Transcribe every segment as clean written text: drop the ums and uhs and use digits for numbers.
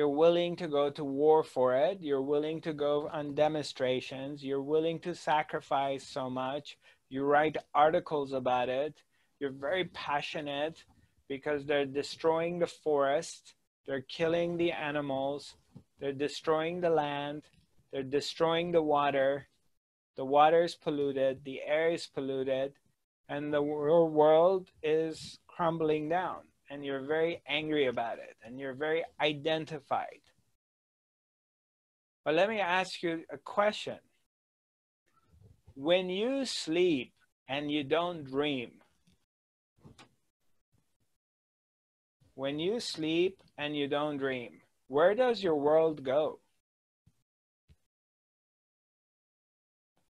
You're willing to go to war for it. You're willing to go on demonstrations. You're willing to sacrifice so much. You write articles about it. You're very passionate because they're destroying the forest. They're killing the animals. They're destroying the land. They're destroying the water. The water is polluted. The air is polluted. And the world is crumbling down. And you're very angry about it. And you're very identified. But let me ask you a question. When you sleep and you don't dream, where does your world go?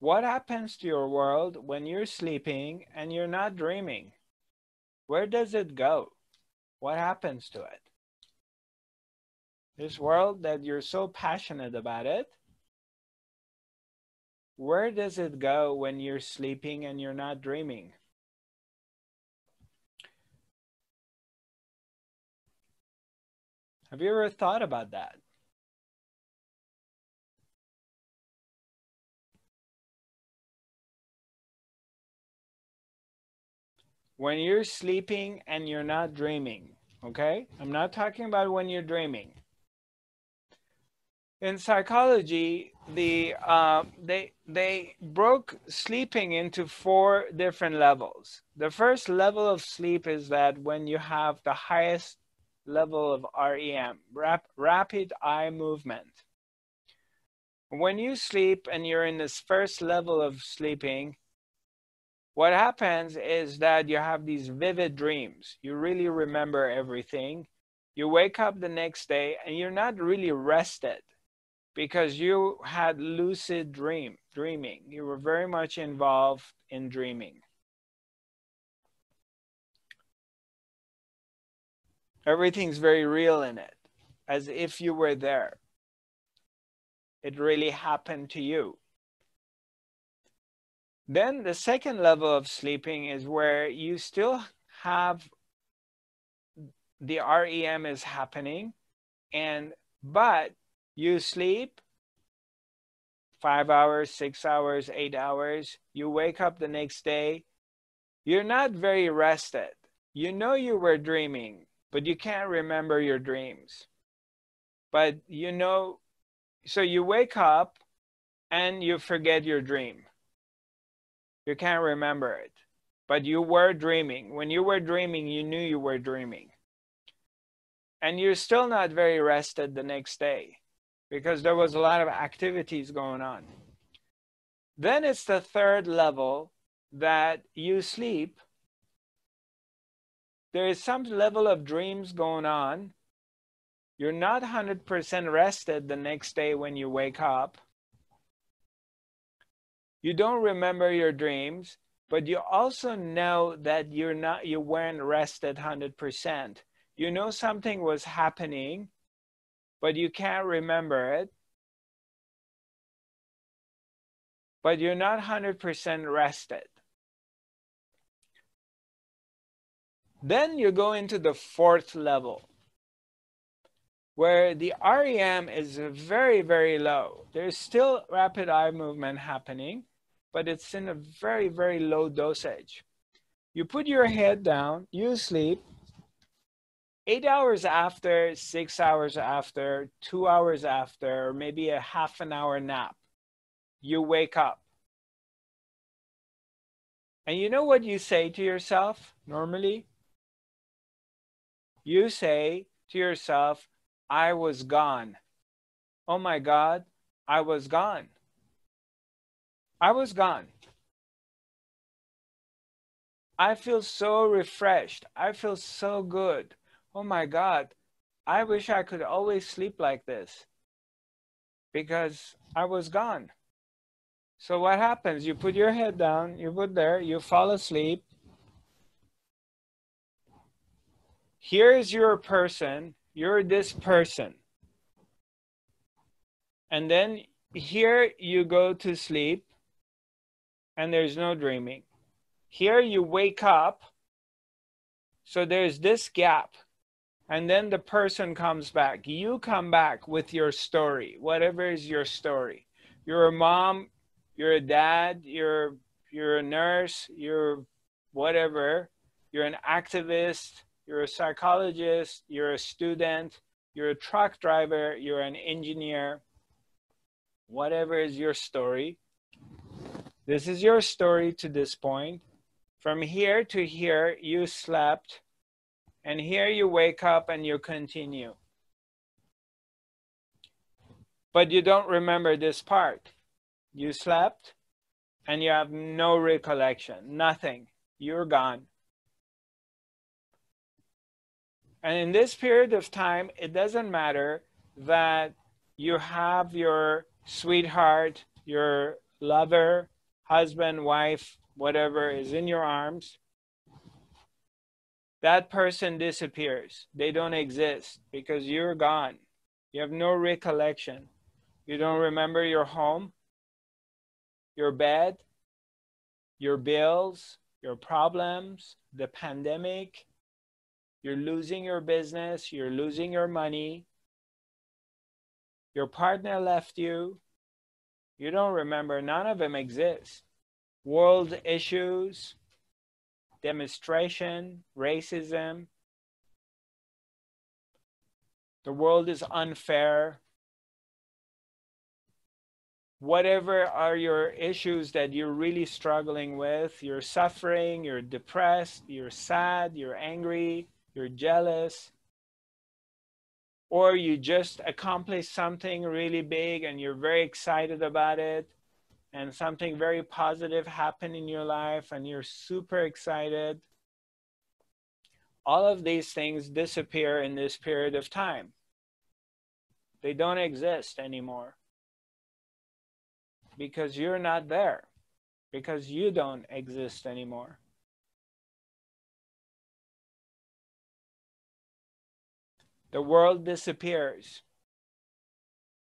What happens to your world when you're sleeping and you're not dreaming? Where does it go? What happens to it? This world that you're so passionate about it, where does it go when you're sleeping and you're not dreaming? Have you ever thought about that? When you're sleeping and you're not dreaming, okay? I'm not talking about when you're dreaming. In psychology, they broke sleeping into 4 different levels. The first level of sleep is that when you have the highest level of REM, rapid eye movement. When you sleep and you're in this first level of sleeping, what happens is that you have these vivid dreams. You really remember everything. You wake up the next day and you're not really rested, because you had lucid dreaming. You were very much involved in dreaming. Everything's very real in it, as if you were there. It really happened to you. Then the second level of sleeping is where you still have the REM is happening, but you sleep 5 hours, 6 hours, 8 hours. You wake up the next day. You're not very rested. You know you were dreaming, but you can't remember your dreams. But you know, so you wake up and you forget your dream. You can't remember it, but you were dreaming. When you were dreaming, you knew you were dreaming. And you're still not very rested the next day, because there was a lot of activities going on. Then it's the third level that you sleep. There is some level of dreams going on. You're not 100% rested the next day when you wake up. You don't remember your dreams, but you also know that you weren't rested 100%. You know something was happening, but you can't remember it. But you're not 100% rested. Then you go into the fourth level, where the REM is very, very low. There's still rapid eye movement happening, but it's in a very, very low dosage. You put your head down, you sleep. 8 hours after, 6 hours after, 2 hours after, or maybe a half an hour nap, you wake up. And you know what you say to yourself normally? You say to yourself, I was gone. Oh my God, I was gone. I was gone. I feel so refreshed. I feel so good. Oh my God, I wish I could always sleep like this, because I was gone. So what happens? You put your head down, you put there, you fall asleep. Here is your person, you're this person. And then here you go to sleep and there's no dreaming. Here you wake up, so there's this gap. And then the person comes back. You come back with your story, whatever is your story. You're a mom, you're a dad, you're a nurse, you're whatever. You're an activist, you're a psychologist, you're a student, you're a truck driver, you're an engineer. Whatever is your story. This is your story to this point. From here to here, you slept. And here you wake up and you continue. But you don't remember this part. You slept and you have no recollection, nothing. You're gone. And in this period of time, it doesn't matter that you have your sweetheart, your lover, husband, wife, whatever is in your arms. That person disappears. They don't exist because you're gone. You have no recollection. You don't remember your home, your bed, your bills, your problems, the pandemic. You're losing your business. You're losing your money. Your partner left you. You don't remember. None of them exist. World issues. Demonstration, racism, the world is unfair. Whatever are your issues that you're really struggling with, you're suffering, you're depressed, you're sad, you're angry, you're jealous, or you just accomplished something really big and you're very excited about it. And something very positive happened in your life and you're super excited. All of these things disappear in this period of time. They don't exist anymore because you're not there, because you don't exist anymore. The world disappears.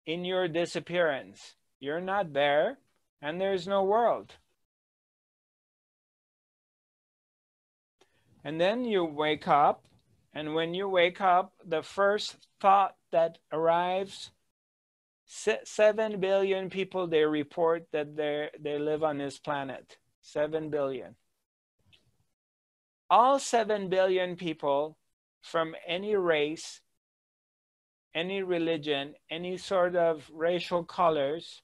In your disappearance, you're not there. And there is no world. And then you wake up, and when you wake up, the first thought that arrives, 7 billion people, they report that they live on this planet, 7 billion. All 7 billion people from any race, any religion, any sort of racial colors,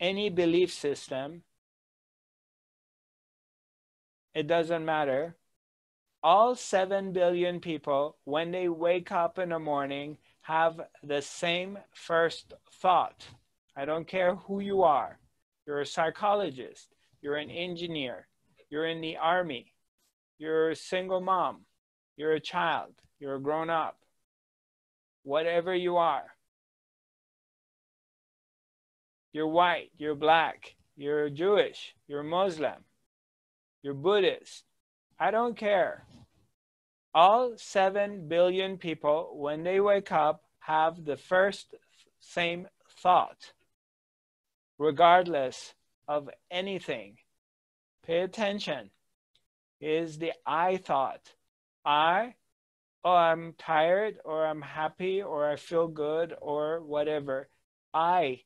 any belief system, it doesn't matter. All 7 billion people, when they wake up in the morning, have the same first thought. I don't care who you are. You're a psychologist. You're an engineer. You're in the army. You're a single mom. You're a child. You're a grown up. Whatever you are. You're white, you're black, you're Jewish, you're Muslim, you're Buddhist. I don't care. All 7 billion people, when they wake up, have the first same thought, regardless of anything. Pay attention. It is the I thought. Oh, I'm tired, or I'm happy, or I feel good, or whatever. I.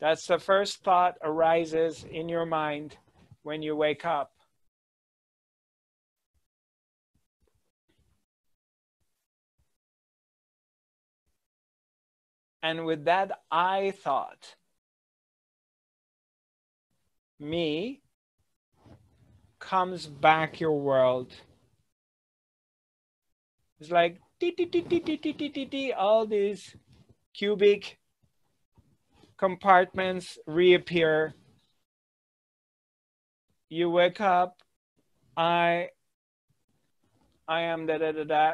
That's the first thought arises in your mind when you wake up. And with that I thought, me, comes back your world. It's like all these cubic compartments reappear. You wake up, I am da da da da,